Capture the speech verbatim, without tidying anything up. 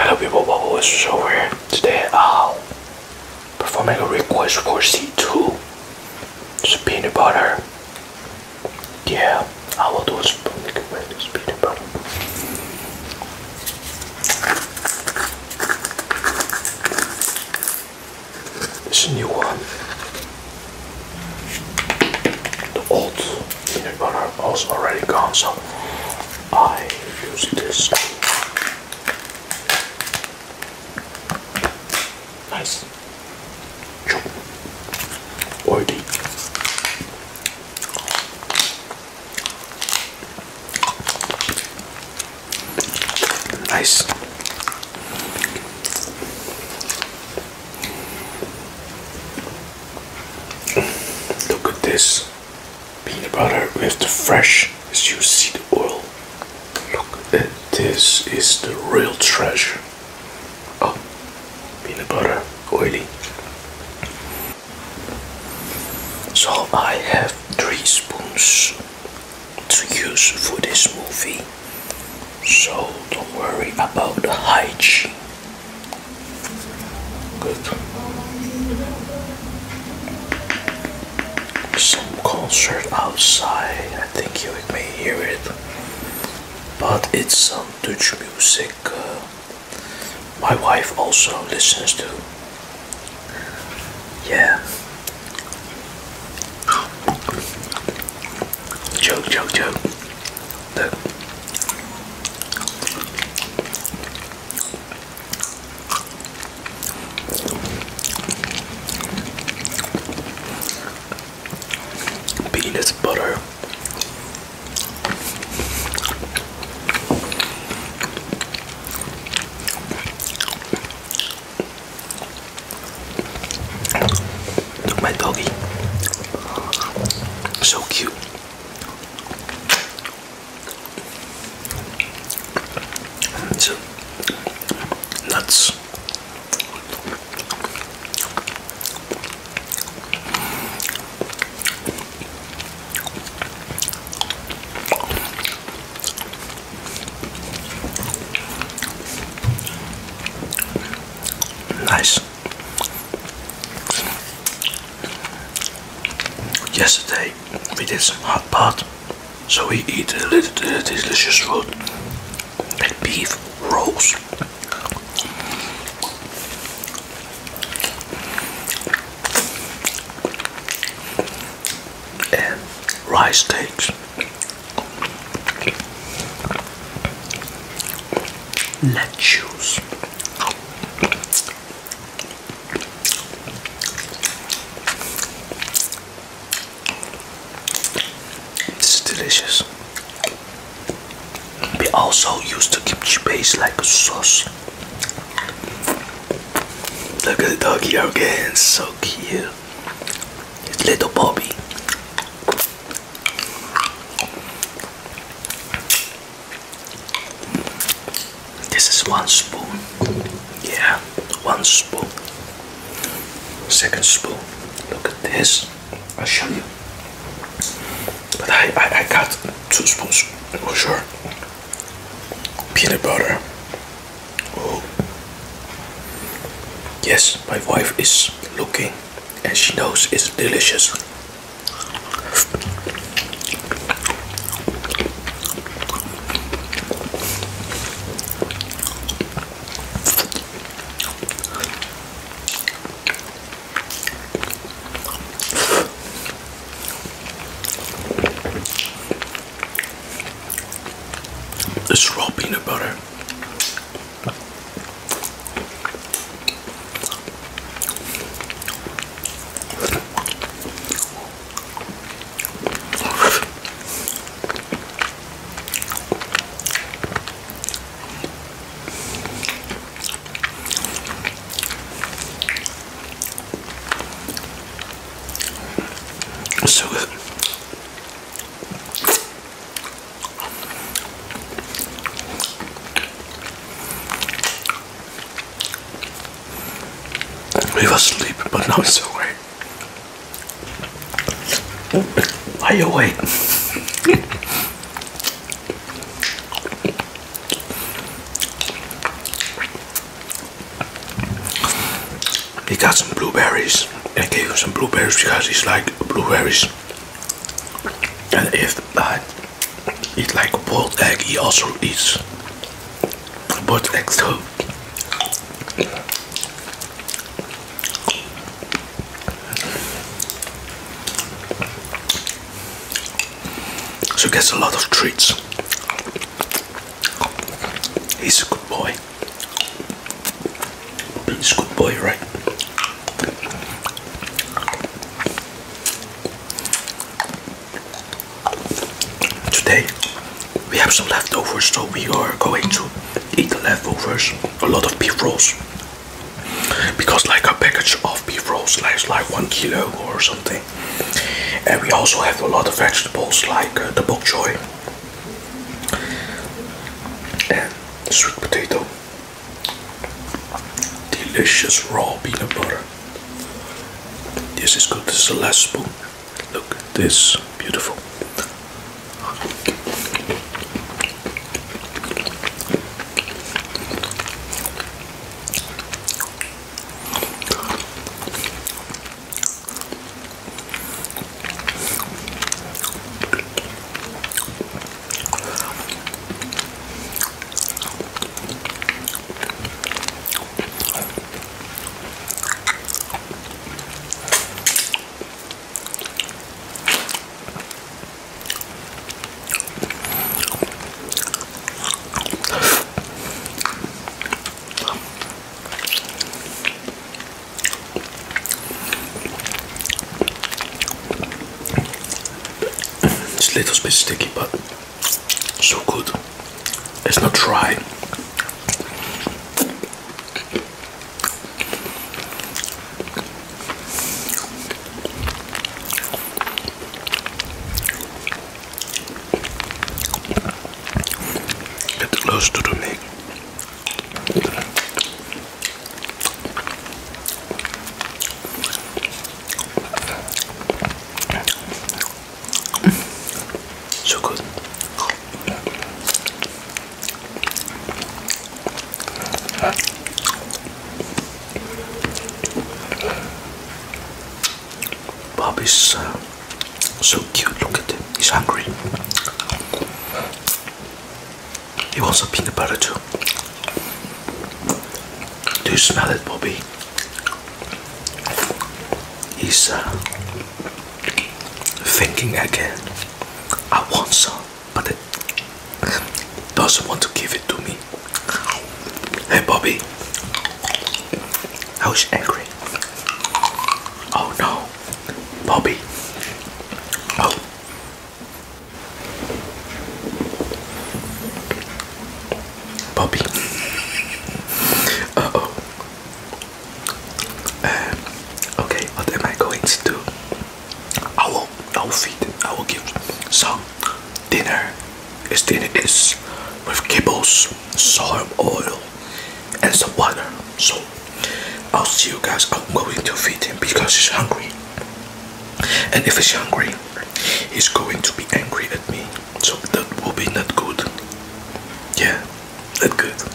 Hello people, Bubble Whispers over here. Today I'm performing a request for C two. It's peanut butter. Yeah, I will do a spoon with this peanut butter. This is a new one. The old peanut butter was already gone, so I use this. Nice. Oily. Nice. Look at this peanut butter with the fresh, juicy oil. Look at this, is the real treasure. Oh, peanut butter, oily. So I have three spoons to use for this movie. So don't worry about the hygiene. Good. Some concert outside. I think you may hear it. But it's some Dutch music. Uh, my wife also listens to. Yeah. Joke, joke, joke. The peanut butter. Look, my doggy. So cute. It's nuts. Nice. Yesterday we did some hot pot, so we eat a little delicious food, like beef rolls. And rice cakes. Lettuce. Delicious. We also use the kimchi paste like a sauce. Look at the doggy again, so cute. It's little Bobby. This is one spoon. Yeah, one spoon. Second spoon. Look at this. I'll show you. But I, I, I got two spoons for sure. Peanut butter. Oh. Yes, my wife is looking and she knows it's delicious. It's raw peanut butter. So good. We were asleep, but now it's awake. Why are you awake? He got some blueberries. I gave him some blueberries because he's like blueberries. And if I eat like a boiled egg, he also eats boiled eggs too. So he gets a lot of treats. He's a good boy. He's a good boy, right? Today we have some leftovers, so we are going to eat the leftovers. A lot of beef rolls. Because like a package of beef rolls lasts like one kilo or something. And we also have a lot of vegetables like uh, the bok choy and sweet potato, delicious raw peanut butter. This is good. This is the last spoon. Look at this, beautiful. Little bit sticky, but so good. It's not dry. Get close to the meat. Bobby's uh, so cute, look at him, he's hungry. He wants a peanut butter too. Do you smell it, Bobby? He's uh, thinking again. I want some, but it doesn't want to give it to me. Hey Bobby, now he's angry. Oh no, Bobby. Oh. Bobby. Uh oh. Um, okay, what am I going to do? I will, I will feed, I will give some dinner. His dinner is with kibbles, soy oil, and some water. So I'll see you guys. I'm going to feed him because he's hungry, and if he's hungry he's going to be angry at me, so that will be not good. Yeah, not good.